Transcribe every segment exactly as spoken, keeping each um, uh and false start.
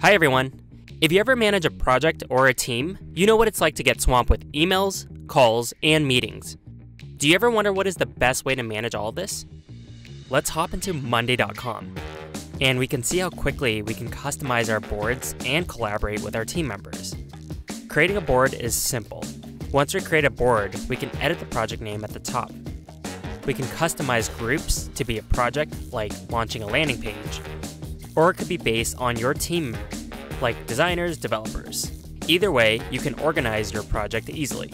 Hi everyone. If you ever manage a project or a team, you know what it's like to get swamped with emails, calls, and meetings. Do you ever wonder what is the best way to manage all this? Let's hop into monday dot com, and we can see how quickly we can customize our boards and collaborate with our team members. Creating a board is simple. Once we create a board, we can edit the project name at the top. We can customize groups to be a project, like launching a landing page, or it could be based on your team, like designers, developers. Either way, you can organize your project easily.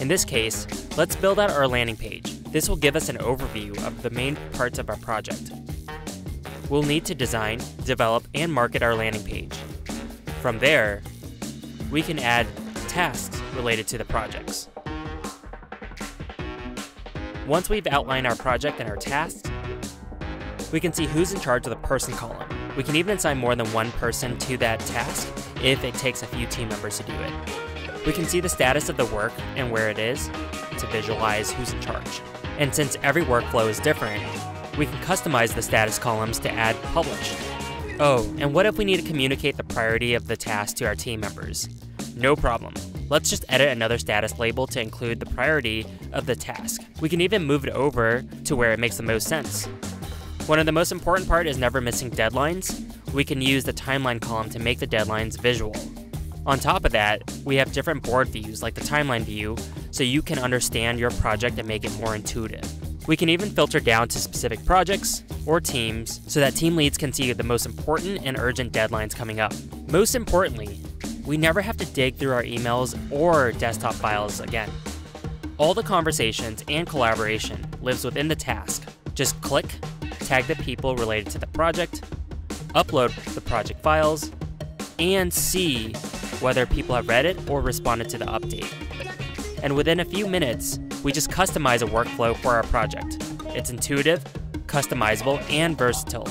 In this case, let's build out our landing page. This will give us an overview of the main parts of our project. We'll need to design, develop, and market our landing page. From there, we can add tasks related to the projects. Once we've outlined our project and our tasks, we can see who's in charge of the person column. We can even assign more than one person to that task if it takes a few team members to do it. We can see the status of the work and where it is to visualize who's in charge. And since every workflow is different, we can customize the status columns to add published. Oh, and what if we need to communicate the priority of the task to our team members? No problem. Let's just edit another status label to include the priority of the task. We can even move it over to where it makes the most sense. One of the most important part is never missing deadlines. We can use the timeline column to make the deadlines visual. On top of that, we have different board views like the timeline view, so you can understand your project and make it more intuitive. We can even filter down to specific projects or teams so that team leads can see the most important and urgent deadlines coming up. Most importantly, we never have to dig through our emails or desktop files again. All the conversations and collaboration lives within the task. Just click, tag the people related to the project, upload the project files, and see whether people have read it or responded to the update. And within a few minutes, we just customize a workflow for our project. It's intuitive, customizable, and versatile.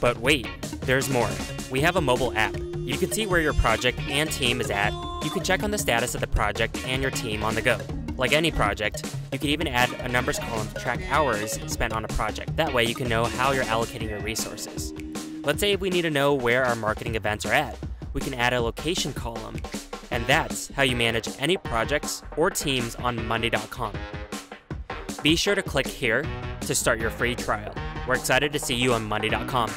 But wait, there's more. We have a mobile app. You can see where your project and team is at. You can check on the status of the project and your team on the go. Like any project, you can even add a numbers column to track hours spent on a project. That way you can know how you're allocating your resources. Let's say we need to know where our marketing events are at. We can add a location column, and that's how you manage any projects or teams on monday dot com. Be sure to click here to start your free trial. We're excited to see you on monday dot com.